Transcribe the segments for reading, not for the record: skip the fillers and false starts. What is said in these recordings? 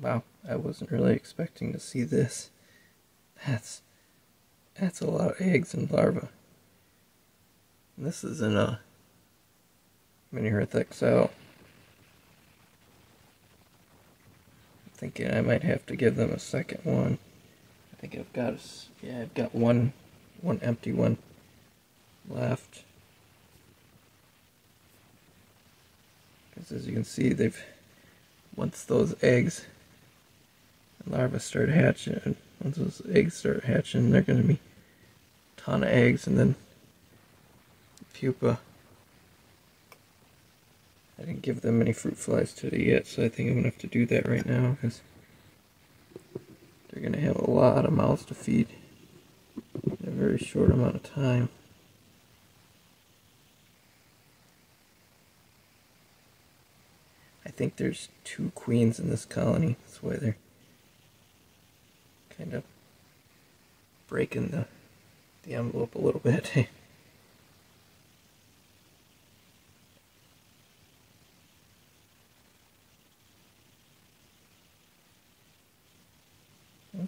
Wow, I wasn't really expecting to see this. That's a lot of eggs and larvae. This is in a MiniHearth XL. I'm thinking I might have to give them a second one. I think I've got one empty one left. Because as you can see, they've once those eggs and larvae start hatching, they're going to be a ton of eggs, and then pupa. I didn't give them any fruit flies today yet, so I think I'm going to have to do that right now, because they're going to have a lot of mouths to feed in a very short amount of time. I think there's two queens in this colony, that's why they're kind of breaking the envelope a little bit.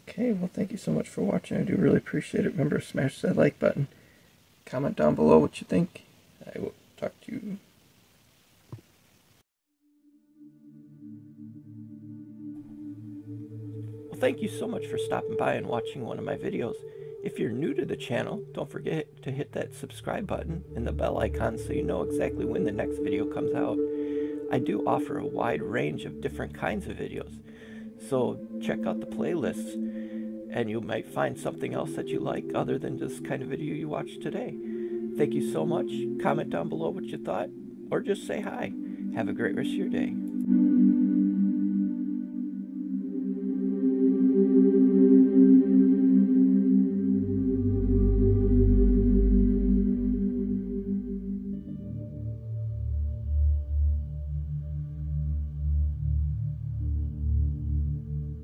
Okay, well, thank you so much for watching. I do really appreciate it. Remember to smash that like button. Comment down below what you think. I will talk to you. Well, thank you so much for stopping by and watching one of my videos. If you're new to the channel, don't forget to hit that subscribe button and the bell icon so you know exactly when the next video comes out. I do offer a wide range of different kinds of videos, so check out the playlists and you might find something else that you like other than just kind of video you watched today. Thank you so much. Comment down below what you thought, or just say hi. Have a great rest of your day.